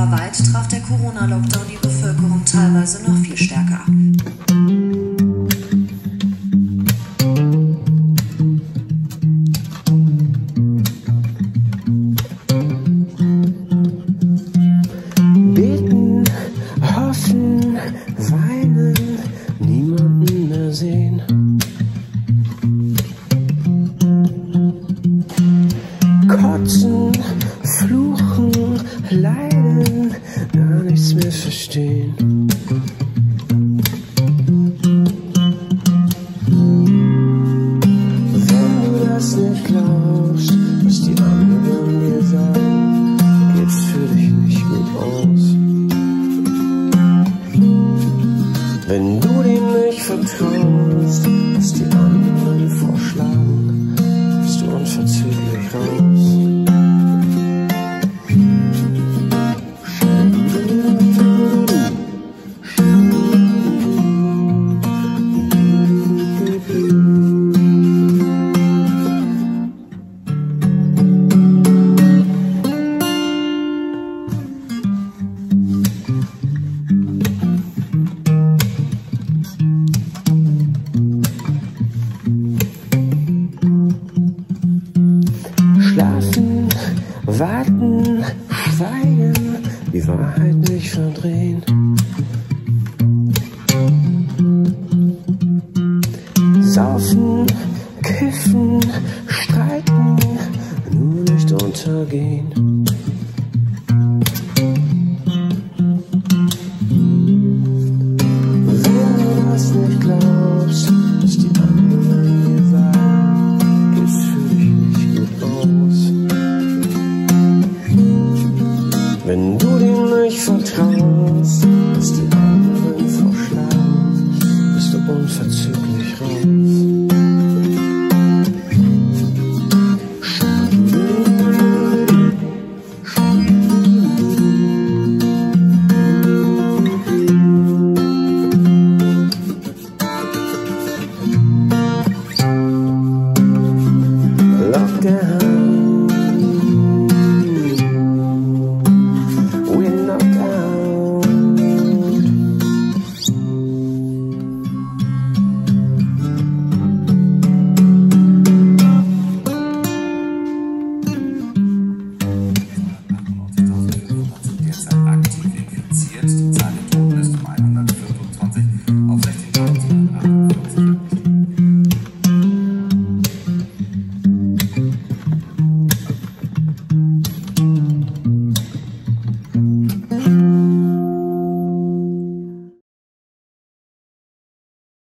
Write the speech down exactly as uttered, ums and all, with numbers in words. Europaweit traf der Corona-Lockdown die Bevölkerung teilweise noch viel stärker ab. Beten, hoffen, weinen, niemanden mehr sehen. Kotzen, fluchen, leiden, gar nichts mehr verstehen. Wenn du das nicht glaubst, was die anderen dir sagen, geht's für dich nicht gut aus. Wenn du dem nicht vertraust, was die anderen dir vorschlagen, bist du unverzüglich raus. Warten, schweigen, die Wahrheit nicht verdrehen. Saufen, kiffen, streiten, nur nicht untergehen. Wenn du dir nicht vertraust, was die anderen vorschlagen, bist du unverzüglich raus.